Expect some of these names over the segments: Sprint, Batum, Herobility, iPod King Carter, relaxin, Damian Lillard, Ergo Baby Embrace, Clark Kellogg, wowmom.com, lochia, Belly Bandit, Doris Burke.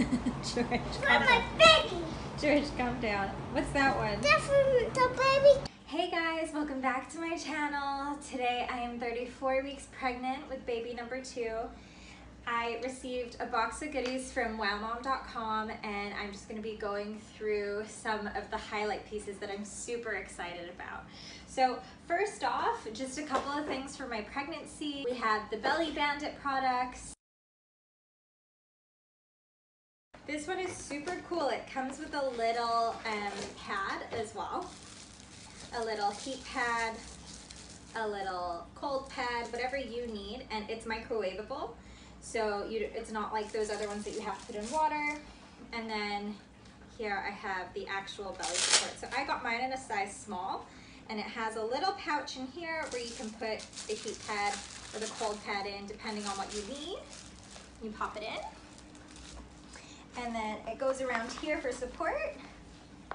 George, calm down. Baby. George, calm down. What's that one? That's the baby. Hey guys, welcome back to my channel. Today I am 34 weeks pregnant with baby number 2. I received a box of goodies from wowmom.com and I'm just going to be going through some of the highlight pieces that I'm super excited about. So first off, just a couple of things for my pregnancy. We have the Belly Bandit products. This one is super cool. It comes with a little pad as well. A little heat pad, a little cold pad, whatever you need, and it's microwavable. So it's not like those other ones that you have to put in water. And then here I have the actual belly support. So I got mine in a size small, and it has a little pouch in here where you can put the heat pad or the cold pad in, depending on what you need. You pop it in, and then it goes around here for support,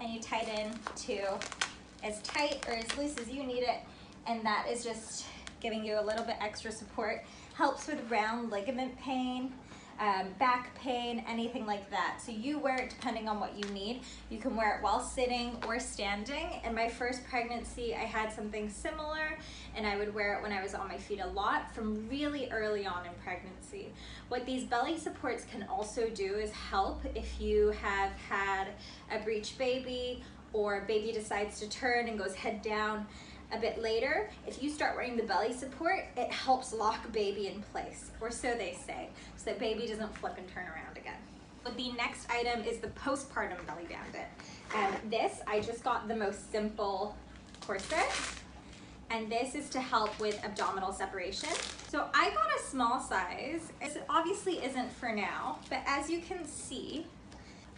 and you tie it in to as tight or as loose as you need it, and that is just giving you a little bit extra support. Helps with round ligament pain, back pain, anything like that. So you wear it depending on what you need. You can wear it while sitting or standing. In my first pregnancy, I had something similar, and I would wear it when I was on my feet a lot from really early on in pregnancy. What these belly supports can also do is help if you have had a breech baby or baby decides to turn and goes head down a bit later. If you start wearing the belly support, it helps lock baby in place, or so they say, so that baby doesn't flip and turn around again. But the next item is the postpartum Belly Bandit. This, I just got the most simple corset, and this is to help with abdominal separation. So I got a small size. It obviously isn't for now, but as you can see,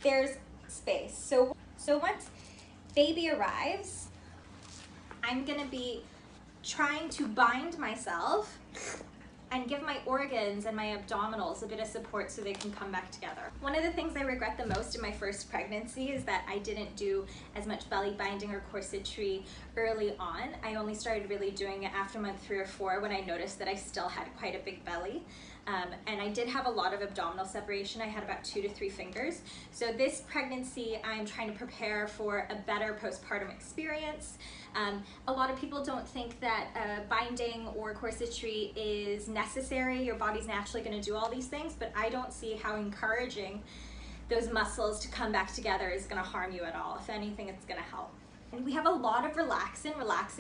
there's space. So once baby arrives, I'm gonna be trying to bind myself and give my organs and my abdominals a bit of support so they can come back together. One of the things I regret the most in my first pregnancy is that I didn't do as much belly binding or corsetry early on. I only started really doing it after month 3 or 4 when I noticed that I still had quite a big belly. And I did have a lot of abdominal separation. I had about 2 to 3 fingers. So this pregnancy, I'm trying to prepare for a better postpartum experience. A lot of people don't think that binding or corsetry is necessary. Your body's naturally gonna do all these things, but I don't see how encouraging those muscles to come back together is gonna harm you at all. If anything, it's gonna help. And we have a lot of relaxing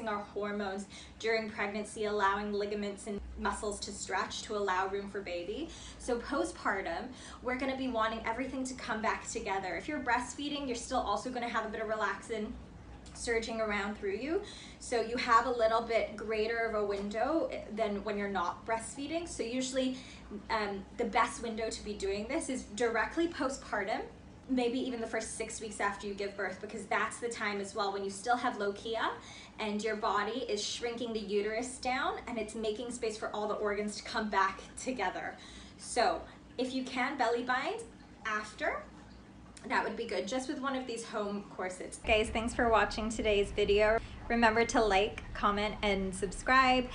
our hormones during pregnancy, allowing ligaments and muscles to stretch to allow room for baby. So postpartum, we're gonna be wanting everything to come back together. If you're breastfeeding, you're still also gonna have a bit of relaxin surging around through you. So you have a little bit greater of a window than when you're not breastfeeding. So usually the best window to be doing this is directly postpartum, maybe even the first 6 weeks after you give birth, because that's the time as well when you still have lochia and your body is shrinking the uterus down and it's making space for all the organs to come back together. So if you can belly bind after, that would be good, just with one of these home corsets. Guys, thanks for watching today's video. Remember to like, comment, and subscribe.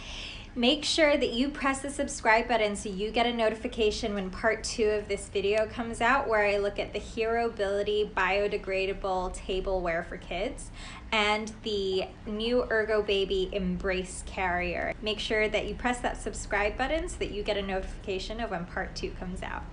Make sure that you press the subscribe button so you get a notification when part 2 of this video comes out, where I look at the Herobility biodegradable tableware for kids and the new Ergo Baby Embrace carrier. Make sure that you press that subscribe button so that you get a notification of when part 2 comes out.